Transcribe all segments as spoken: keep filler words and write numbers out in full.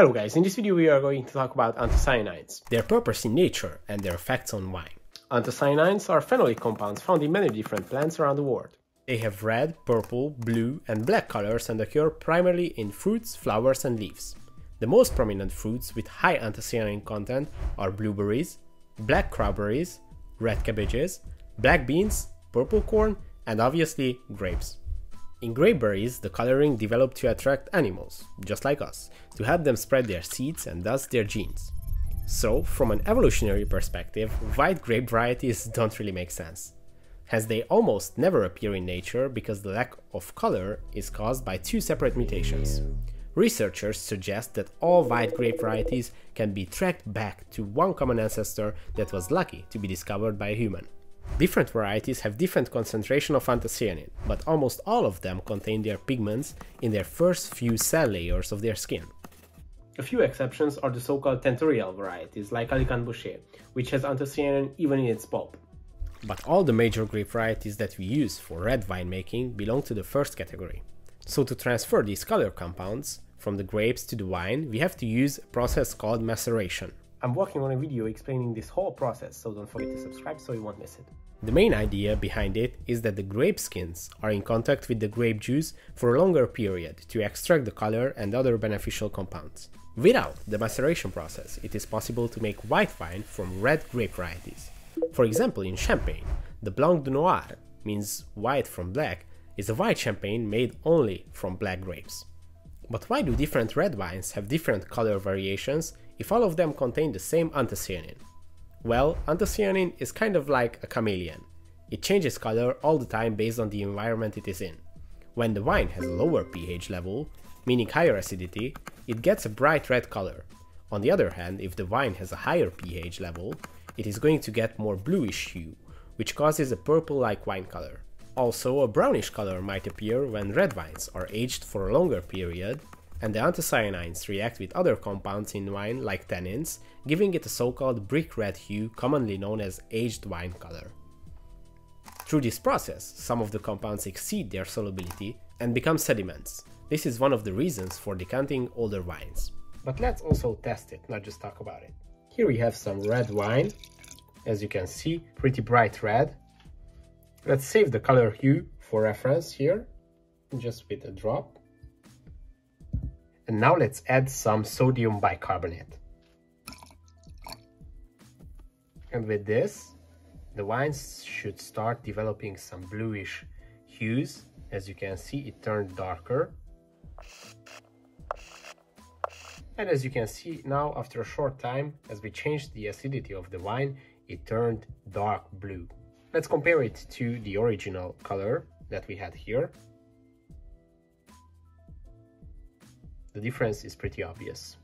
Hello guys, in this video we are going to talk about anthocyanins, their purpose in nature and their effects on wine. Anthocyanins are phenolic compounds found in many different plants around the world. They have red, purple, blue and black colors and occur primarily in fruits, flowers and leaves. The most prominent fruits with high anthocyanin content are blueberries, black cranberries, red cabbages, black beans, purple corn and obviously grapes. In grapeberries, the coloring developed to attract animals, just like us, to help them spread their seeds and thus their genes. So, from an evolutionary perspective, white grape varieties don't really make sense, as they almost never appear in nature because the lack of color is caused by two separate mutations. Researchers suggest that all white grape varieties can be tracked back to one common ancestor that was lucky to be discovered by a human. Different varieties have different concentration of anthocyanin, but almost all of them contain their pigments in their first few cell layers of their skin. A few exceptions are the so-called tentorial varieties, like Alicante Bouschet, which has anthocyanin even in its pulp. But all the major grape varieties that we use for red wine making belong to the first category. So to transfer these color compounds from the grapes to the wine, we have to use a process called maceration. I'm working on a video explaining this whole process, so don't forget to subscribe so you won't miss it. The main idea behind it is that the grape skins are in contact with the grape juice for a longer period to extract the color and other beneficial compounds. Without the maceration process, it is possible to make white wine from red grape varieties. For example, in Champagne, the Blanc de Noir, means white from black, is a white champagne made only from black grapes. But why do different red wines have different color variations if all of them contain the same anthocyanin? Well, anthocyanin is kind of like a chameleon. It changes color all the time based on the environment it is in. When the wine has a lower pH level, meaning higher acidity, it gets a bright red color. On the other hand, if the wine has a higher pH level, it is going to get more bluish hue, which causes a purple-like wine color. Also, a brownish color might appear when red wines are aged for a longer period, and the anthocyanins react with other compounds in wine like tannins, giving it a so-called brick red hue commonly known as aged wine color. Through this process, some of the compounds exceed their solubility and become sediments. This is one of the reasons for decanting older wines. But let's also test it, not just talk about it. Here we have some red wine, as you can see, pretty bright red. Let's save the color hue for reference here, just with a drop. And now let's add some sodium bicarbonate. And with this, the wine should start developing some bluish hues. As you can see, it turned darker. And as you can see now, after a short time, as we changed the acidity of the wine, it turned dark blue. Let's compare it to the original color that we had here. The difference is pretty obvious.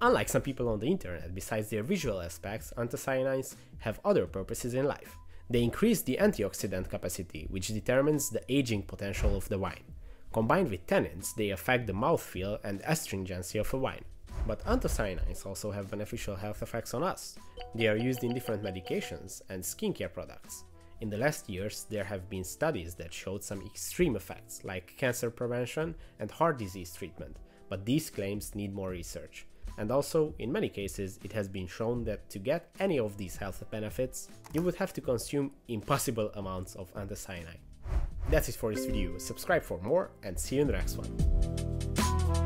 Unlike some people on the internet, besides their visual aspects, anthocyanins have other purposes in life. They increase the antioxidant capacity, which determines the aging potential of the wine. Combined with tannins, they affect the mouthfeel and astringency of a wine. But anthocyanins also have beneficial health effects on us. They are used in different medications and skincare products. In the last years, there have been studies that showed some extreme effects, like cancer prevention and heart disease treatment. But these claims need more research, and also, in many cases, it has been shown that to get any of these health benefits, you would have to consume impossible amounts of anthocyanin. That's it for this video. Subscribe for more and see you in the next one.